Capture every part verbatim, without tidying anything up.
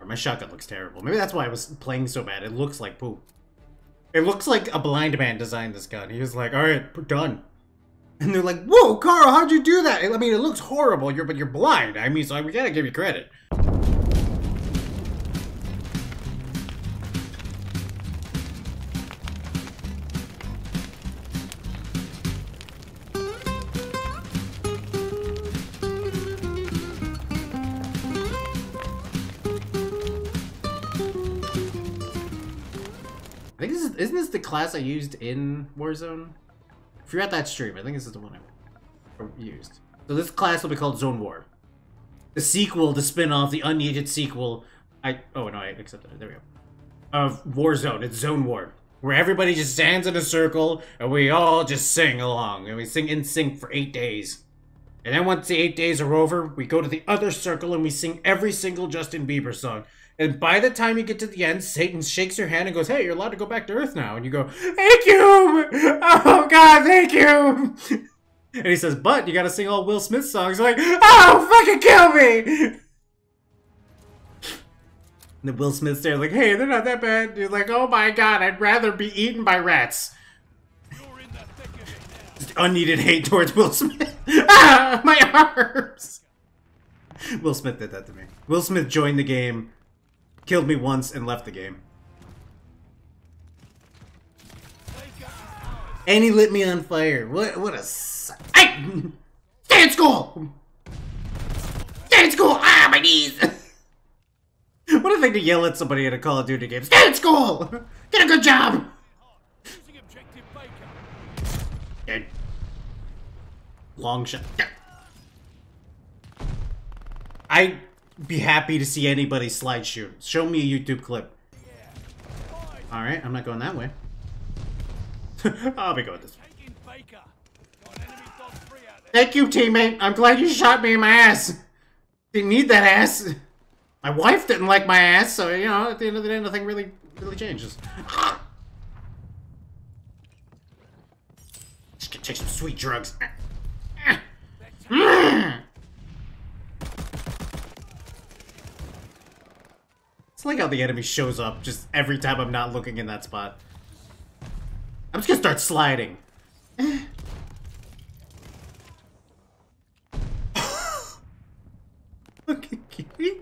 Or my shotgun looks terrible. Maybe that's why I was playing so bad. It looks like poop. It looks like a blind man designed this gun. He was like, all right, we're done. And they're like, whoa, Carl, how'd you do that? I mean, it looks horrible, you're, but you're blind. I mean, so we gotta give you credit. I think this is, isn't this the class I used in Warzone? If you're at that stream, I think this is the one I used. So this class will be called Zone War. The sequel, the spin-off, the unneeded sequel. I, oh no, I accepted it, there we go. Of Warzone, it's Zone War. Where everybody just stands in a circle and we all just sing along. And we sing in sync for eight days. And then once the eight days are over, we go to the other circle and we sing every single Justin Bieber song. And by the time you get to the end, Satan shakes your hand and goes, hey, you're allowed to go back to Earth now. And you go, thank you! Oh, God, thank you! And he says, but you gotta sing all Will Smith songs. You're like, oh, fucking kill me! And then Will Smith stares like, hey, they're not that bad. And you're like, oh my God, I'd rather be eaten by rats. You're in the thick of it now. Unneeded hate towards Will Smith. Ah, my arms! Will Smith did that to me. Will Smith joined the game. Killed me once and left the game. And he lit me on fire. What what a suck. Hey! Stay in school! Stay in school! Ah, my knees! What a thing to yell at somebody in a Call of Duty game. Stay in school! Get a good job! Dead. Long shot. I... be happy to see anybody slide shoot. Show me a YouTube clip. Alright, I'm not going that way. I'll be going this way. Thank you, teammate. I'm glad you shot me in my ass. Didn't need that ass. My wife didn't like my ass, so, you know, at the end of the day, nothing really, really changes. Just gonna take some sweet drugs. It's like how the enemy shows up just every time I'm not looking in that spot. I'm just gonna start sliding. Look at Kitty.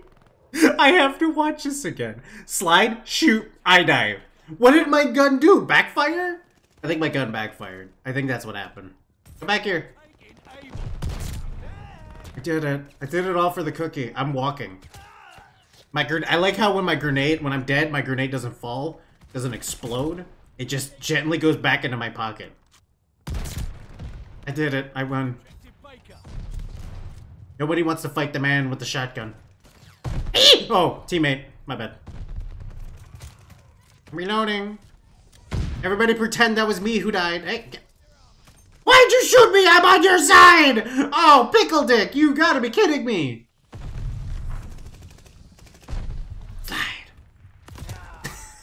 I have to watch this again. Slide, shoot, I dive. What did my gun do? Backfire? I think my gun backfired. I think that's what happened. Come back here. I did it. I did it all for the cookie. I'm walking. My gr I like how when my grenade, when I'm dead, my grenade doesn't fall, doesn't explode. It just gently goes back into my pocket. I did it. I won. Nobody wants to fight the man with the shotgun. Oh, teammate. My bad. I'm reloading. Everybody pretend that was me who died. Hey, get. Why'd you shoot me? I'm on your side! Oh, pickle dick, you gotta be kidding me!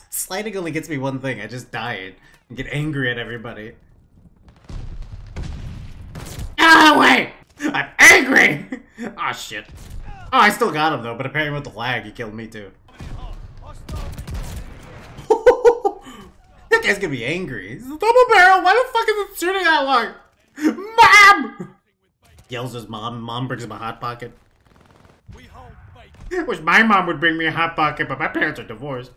Sliding only gets me one thing, I just died and get angry at everybody. Get out of the way! I'm angry! Aw, oh, shit. Oh, I still got him though, but apparently with the lag, he killed me too. That guy's gonna be angry. He's a double barrel, why the fuck is it shooting that long? Mom! Yells his mom, mom brings him a Hot Pocket. I wish my mom would bring me a Hot Pocket, but my parents are divorced.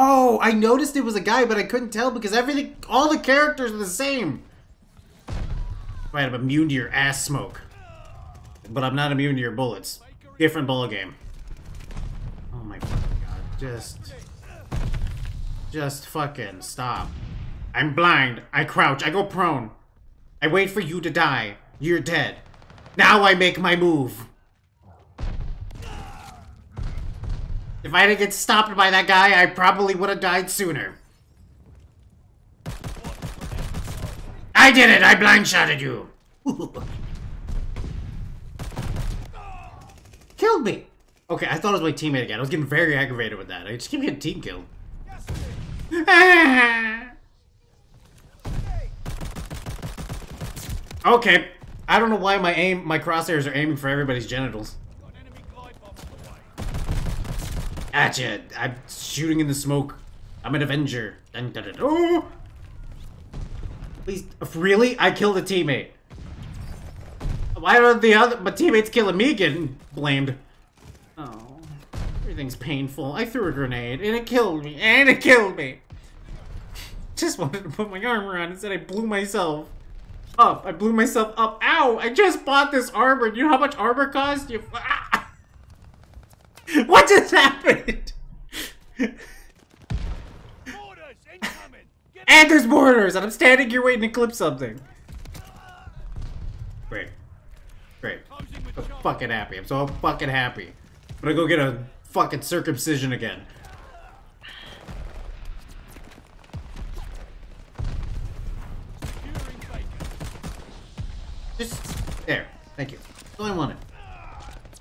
Oh, I noticed it was a guy, but I couldn't tell because everything, all the characters are the same. Right, I'm immune to your ass smoke. But I'm not immune to your bullets. Different ball game. Oh my fucking God, just... Just fucking stop. I'm blind, I crouch, I go prone. I wait for you to die, you're dead. Now I make my move. If I didn't get stopped by that guy, I probably would have died sooner. I did it! I blindshotted you! Killed me! Okay, I thought it was my teammate again. I was getting very aggravated with that. I just keep getting team killed. Okay. I don't know why my aim, my crosshairs are aiming for everybody's genitals. Gotcha. I'm shooting in the smoke. I'm an Avenger. Dun, dun, dun, dun. Oh! Please, really? I killed a teammate. Why are the other my teammates killing me getting blamed? Oh, everything's painful. I threw a grenade and it killed me and it killed me. Just wanted to put my armor on. Instead, I blew myself up. I blew myself up. Ow! I just bought this armor. Do you know how much armor cost? You. Ah! What just happened? And there's mortars, and I'm standing here waiting to clip something. Great. Great. I'm fucking happy. I'm so fucking happy. I'm gonna go get a fucking circumcision again. Just there. Thank you. That's all I wanted.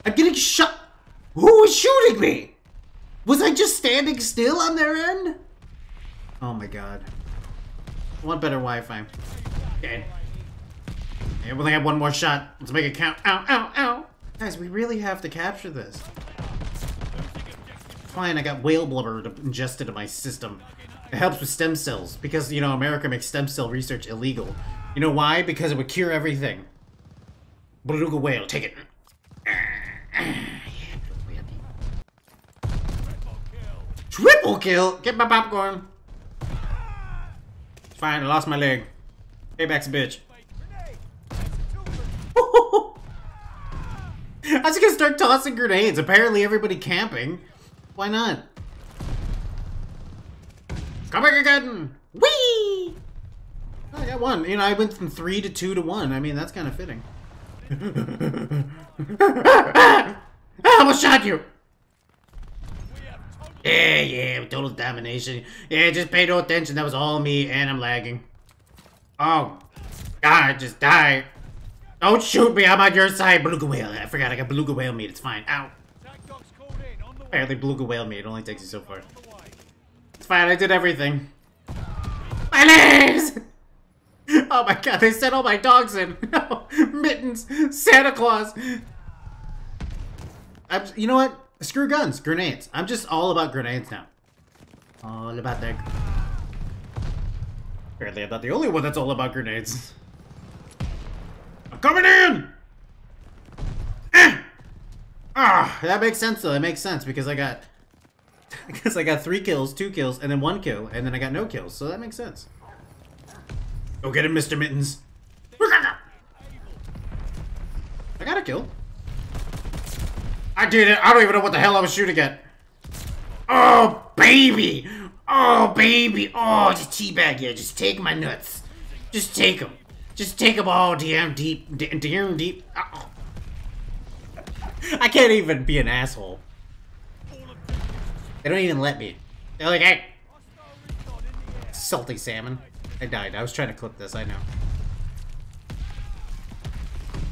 I'm getting shot. Who was shooting me? Was I just standing still on their end? Oh my god. I want better Wi-Fi. Okay. Yeah, we only have one more shot. Let's make it count. Ow, ow, ow! Guys, we really have to capture this. Fine, I got whale blubber ingested in my system. It helps with stem cells. Because, you know, America makes stem cell research illegal. You know why? Because it would cure everything. Beluga whale, take it. Triple kill! Get my popcorn! Fine, I lost my leg. Payback's a bitch. I was gonna start tossing grenades. Apparently everybody camping. Why not? Come back again! Whee! I got one. You know, I went from three to two to one. I mean, that's kind of fitting. I almost shot you! Yeah, yeah, total domination. Yeah, just pay no attention. That was all me, and I'm lagging. Oh, God, just die. Don't shoot me. I'm on your side, beluga whale. I forgot I got beluga whale meat. It's fine. Ow. Apparently, beluga whale meat only takes you so far. It's fine. I did everything. My legs! Oh, my God. They sent all my dogs in. No. Mittens. Santa Claus. I'm, you know what? Screw guns, grenades. I'm just all about grenades now. All about that. Apparently I'm not the only one that's all about grenades. I'm coming in! Ah! Ah, that makes sense though, that makes sense because I got... Because I got three kills, two kills, and then one kill, and then I got no kills, so that makes sense. Go get him, Mister Mittens. I got a kill. I did it. I don't even know what the hell I was shooting at. Oh, baby. Oh, baby. Oh, just teabag you. Just take my nuts. Just take them. Just take them all damn deep. Damn deep. Oh. I can't even be an asshole. They don't even let me. They're like, hey. Salty salmon. I died. I was trying to clip this. I know.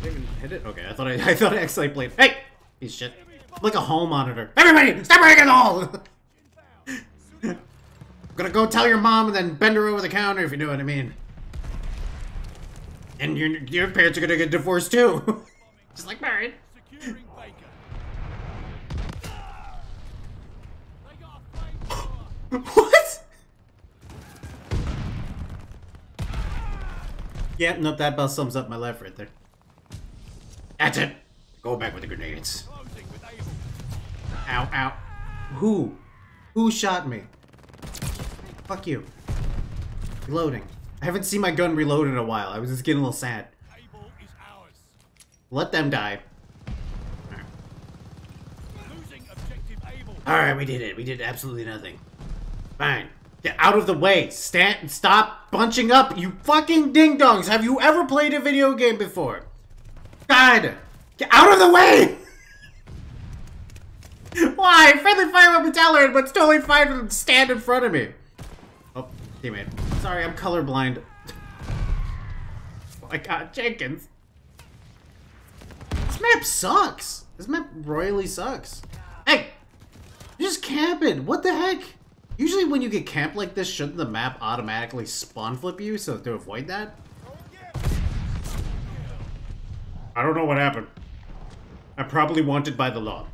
Did I even hit it? Okay, I thought I, I, thought I actually played. Hey. Piece of shit. Like a hall monitor. Everybody, stop breaking the hall! I'm gonna go tell your mom and then bend her over the counter if you know what I mean. And your, your parents are gonna get divorced too. Just like married. What? Yeah, nope, that about sums up my life right there. That's it. Go back with the grenades. Ow, ow. Who? Who shot me? Fuck you. Reloading. I haven't seen my gun reload in a while. I was just getting a little sad. Let them die. Alright. Alright, we did it. We did absolutely nothing. Fine. Get out of the way. Stand- Stop bunching up, you fucking ding-dongs. Have you ever played a video game before? God! Get out of the way! Why? Friendly fire won't be tolerated, but it's totally fine for them to stand in front of me. Oh, teammate. Sorry, I'm colorblind. Oh my god, Jenkins. This map sucks. This map royally sucks. Hey! You're just camping. What the heck? Usually when you get camped like this, shouldn't the map automatically spawn flip you so to avoid that? I don't know what happened. I'm probably wanted by the law.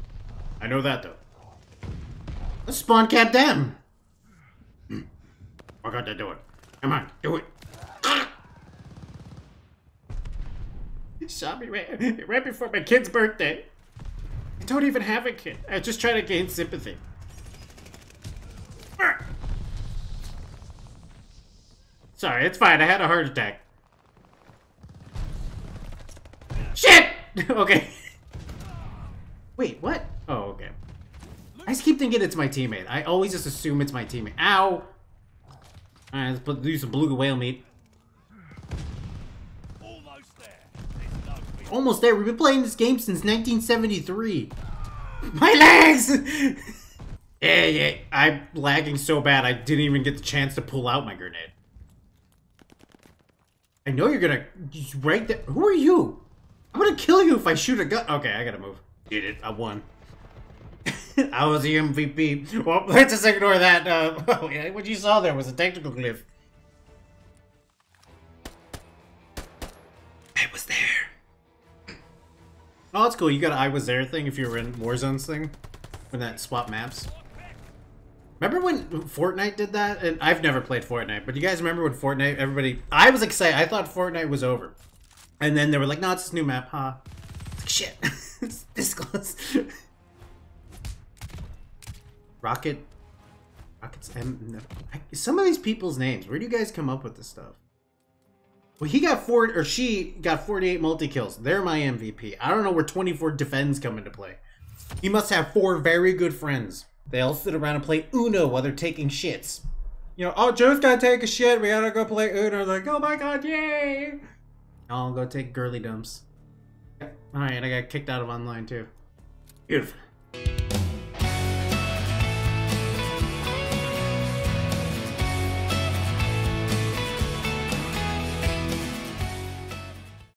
I know that, though. Let's spawn cap them. I got to do it. Come on, do it. Ah! He shot me right, right before my kid's birthday. I don't even have a kid. I just try to gain sympathy. Ah! Sorry, it's fine. I had a heart attack. Shit! Okay. Wait, what? Oh, okay. I just keep thinking it's my teammate. I always just assume it's my teammate. Ow! Alright, let's put, do some beluga whale meat. Almost there. Almost there. We've been playing this game since nineteen seventy-three. My legs! yeah, yeah. I'm lagging so bad I didn't even get the chance to pull out my grenade. I know you're gonna right there. Who are you? I'm gonna kill you if I shoot a gun. Okay, I gotta move. Did it. I won. I was the M V P. Well, let's just ignore that. Uh, oh, yeah, what you saw there was a technical glyph. I was there. Oh, that's cool. You got an I was there thing if you were in Warzone's thing. When that swap maps. Remember when Fortnite did that? And I've never played Fortnite, but you guys remember when Fortnite, everybody... I was excited. I thought Fortnite was over. And then they were like, no, it's this new map, huh? Like, shit. It's this close. Rocket. Rockets. M Some of these people's names. Where do you guys come up with this stuff? Well, he got four, or she got forty-eight multi-kills. They're my M V P. I don't know where twenty-four defends come into play. He must have four very good friends. They all sit around and play Uno while they're taking shits. You know, oh, Joe's gotta take a shit. We gotta go play Uno. Like, oh my god, yay! I'll go take girly dumps. Alright, I got kicked out of online too. Beautiful.